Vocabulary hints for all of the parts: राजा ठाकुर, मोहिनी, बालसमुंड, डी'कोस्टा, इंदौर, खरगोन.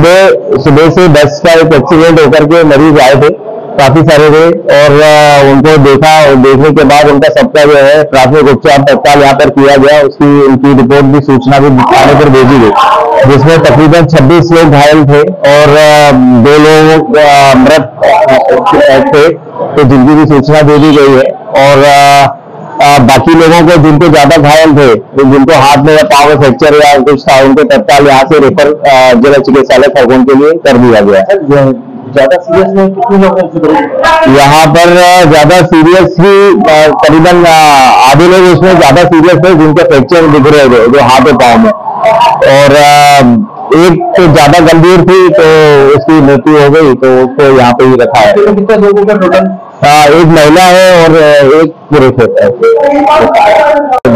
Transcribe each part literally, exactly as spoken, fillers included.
सुबह सुबह से बस का एक एक्सीडेंट होकर के मरीज आए थे, काफी सारे थे, और उनको देखा और देखने के बाद उनका सबका जो है प्राथमिक उपचार तत्काल यहाँ पर किया गया। उसकी उनकी रिपोर्ट भी सूचना भी थाने पर भेजी गई, जिसमें तकरीबन छब्बीस लोग घायल थे और दो लोग मृत थे, तो जिनकी भी सूचना दे दी गई है। और आ, बाकी लोगों को जिनको ज्यादा घायल थे, तो जिनको हाथ में या पांव में फ्रैक्चर या कुछ था, उनको तत्काल यहाँ से रेफर जिला चिकित्सालय खरगोन के लिए कर दिया गया। ज्यादा सीरियस में कितने लोग यहाँ पर? ज्यादा सीरियस भी करीबन आधे लोग उसमें ज्यादा सीरियस थे, जिनके फ्रैक्चर दिख रहे थे जो हाथ और पांव में, और एक तो ज्यादा गंभीर थी तो उसकी मृत्यु हो गई, तो उसको यहाँ पे ही रखा है। कितने लोगों का टोटल? एक महिला है और एक पुरुष होता है।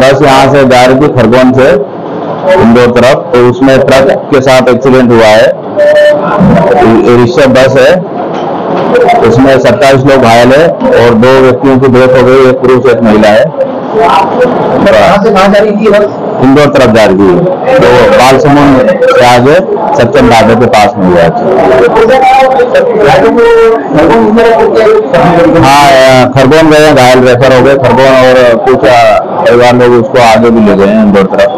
बस यहाँ से जा रही थी खरगोन से इंदौर तरफ, तो उसमें ट्रक के साथ एक्सीडेंट हुआ है। रिक्शा बस है, उसमें सत्ताईस लोग घायल है और दो व्यक्तियों की डेथ हो गई, एक पुरुष एक महिला है। इंदौर तरफ जा रही थी, तो बालसमुंड से आगे सत्यम बाजार के पास में हुआ है। हाँ, खरगोन गए, घायल रेफर हो गए खरगोन, और कुछ परिवार लोग उसको आगे भी ले गए हैं इंदौर तरफ।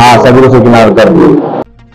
हाँ, सभी को सूचना कर दी।